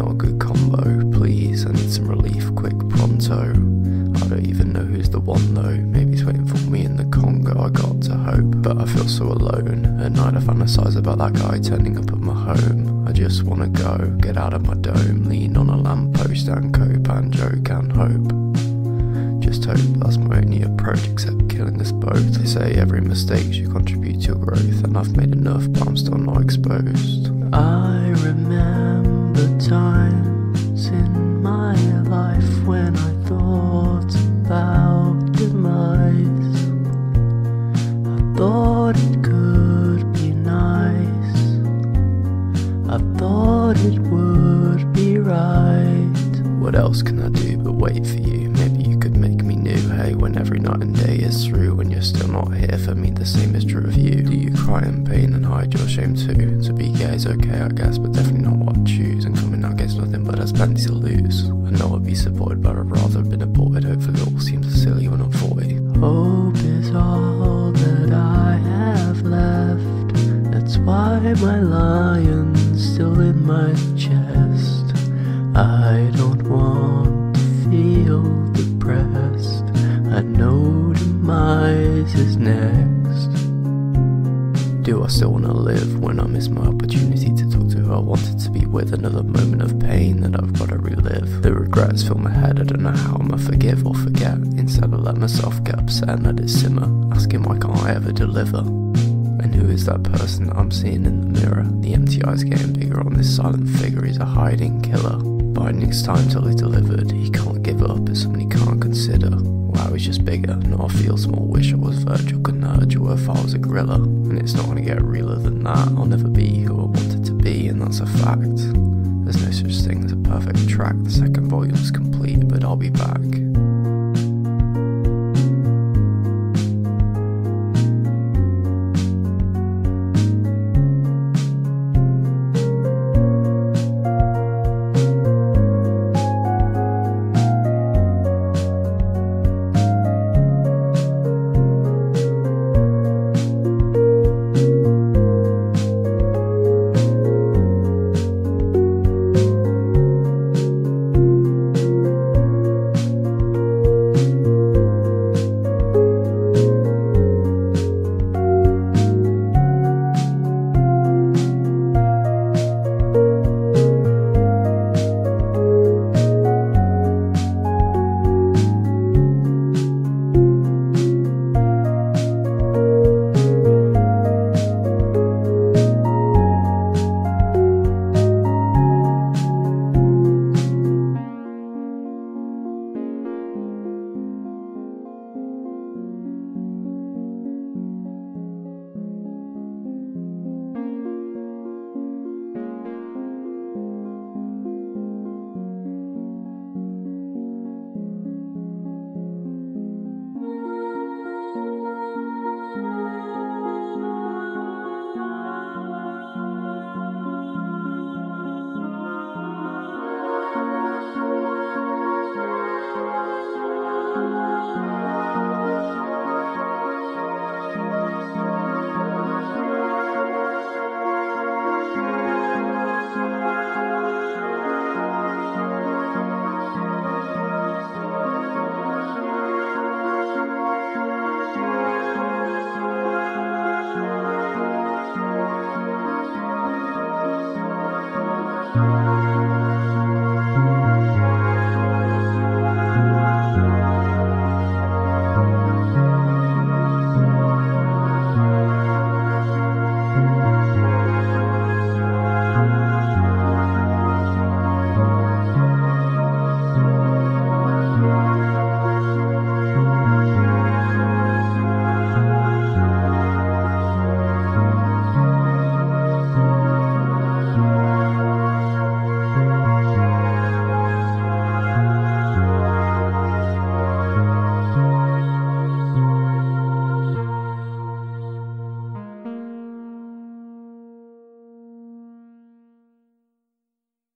not a good combo, please. I need some relief, quick, pronto. I don't even know who's the one though. Maybe he's waiting for me in the Congo. I got to hope, but I feel so alone. At night I fantasize about that guy turning up at my home. I just wanna go, get out of my dome, lean on a lamppost and cope and joke and hope. Just hope, that's my only approach, except killing us both. They say every mistake should contribute to your growth, and I've made enough, but I'm still not exposed. I remember times in my life when I thought about demise. I thought it could be nice, I thought it would be right. What else can I do but wait for you? Maybe you could make me new. Hey, when every night and day is through, when you're still not here for me, the same is true of you. Do you cry in pain and hide your shame too? To be gay is okay, I guess, but definitely not what I choose. And coming out gets nothing but has plenty to lose. I know I'd be supported, but I'd rather have been aborted. Hopefully it all seems silly when I'm 40. Hope is all that I have left. That's why my lion's still in my chest. I don't want to feel depressed. I know demise is next. Do I still wanna live when I miss my opportunity to talk to who I wanted to be with? Another moment of pain that I've gotta relive. The regrets fill my head, I don't know how I'ma forgive or forget. Instead I let myself get upset and let it simmer, asking why can't I ever deliver? And who is that person that I'm seeing in the mirror? The empty eyes getting bigger on this silent figure, he's a hiding killer. Biding his time till he's delivered, he can't give up, it's something he can't consider. Wow, he's just bigger, now I feel small, wish I was Virgil, couldn't hurt you if I was a griller. And it's not gonna get realer than that, I'll never be who I wanted to be, and that's a fact. There's no such thing as a perfect track, the second volume's complete, but I'll be back.